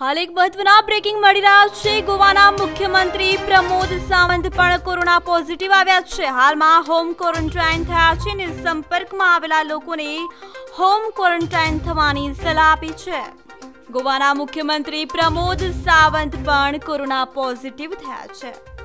हाल एक महत्वना ब्रेकिंग मळी रह्युं छे। गोवाना मुख्यमंत्री प्रमोद सावंत पण कोरोना पॉजिटिव आव्या छे। हालमां होम क्वोरंटाइन थया छे ने संपर्कमां आवेला लोकोने होम क्वोरंटाइन थवानी सलाह आपी छे। गोवाना मुख्यमंत्री प्रमोद सावंत पण कोरोना पॉजिटिव थया छे।